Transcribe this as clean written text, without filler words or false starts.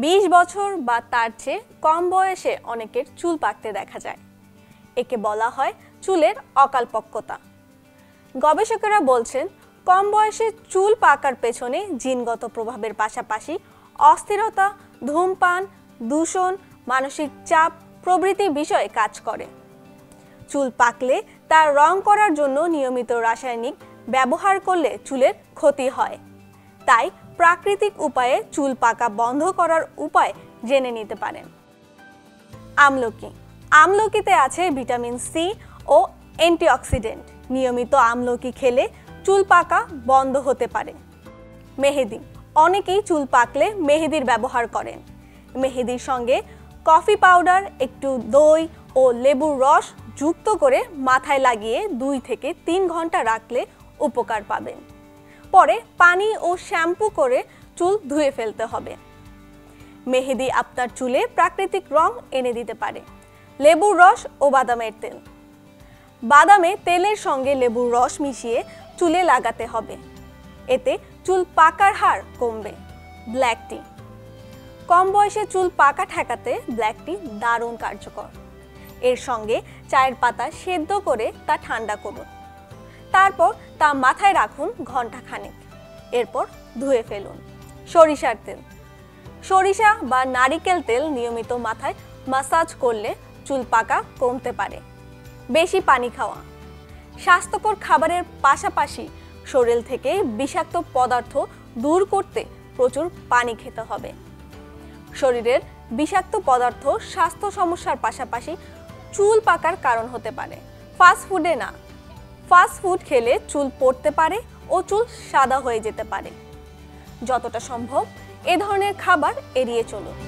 20 बछर बा तार चेये कम बयसे अनेकेर चूल पाकते देखा जाय। एके बला हय चूलेर अकालपक्वता। गवेषकेरा बोलछेन कम बयसे चूल पाकार पेछने जीनगत प्रभावेर पाशापाशि अस्थिरता, धूमपान, दूषण, मानसिक चाप प्रभृति विषय काज करे। चूल पाकले तार रंग करार जोन्नो नियमित रासायनिक व्यवहार करले चूलेर क्षति हय। ताई प्राकृतिक उपाये चूल पाका बंध करार उपाय जेने निते पारें। आमलकी आमलकीते आछे विटामिन सी ओ एंटीअक्सिडेंट। नियमित आमलकी खेले चूल पाका बंध होते पारे। मेहेदी अनेकेई चूल पाकले मेहेदिर व्यवहार करें। मेहेदिर संगे कफी पाउडार, एकटू दई ओ लेबुर रस जुक्त करे माथाय लागिए 2 থেকে 3 घंटा राखले उपकार पाबेन। परे पानी और शैम्पू करे चूल धुए फेलते हबे। मेहेदी आपनार चूले प्राकृतिक रंग एने दिते पारे। लेबुर रस और बादामेर तेल। बादामे तेलेर संगे लेबुर रस मिशिए चूले लागाते हबे। एते चूल पाकार हार कमबे। ब्लैक टी कम बयसे चूल पाका ठेकाते ब्लैक टी दारुण कार्यकर। एर संगे चायेर पाता सेद्धो करे ता ठंडा करुन। तारपर ता माथाय राखुन घंटा खानेक। एरपर धुए फेलुन। सरिषार तेल सरिषा बा नारिकेल तेल नियमित माथाय मसाज करले चूल पाका कमते पारे। बेशी पानी खावा स्वास्थ्यकर खाबारेर पाशापाशी शरीर थेके विषाक्त पदार्थ दूर करते प्रचुर पानी खेते हबे। शरीरेर विषाक्त पदार्थ स्वास्थ्य समस्यार पाशापाशी चूल पाकार कारण होते पारे। फास्ट फूडे ना फास्ट फूड खेले चूल पड़ते पारे और चूल सादा होये जेते पारे। जतटा सम्भव ए धरनेर खाबार एड़िये चलुन।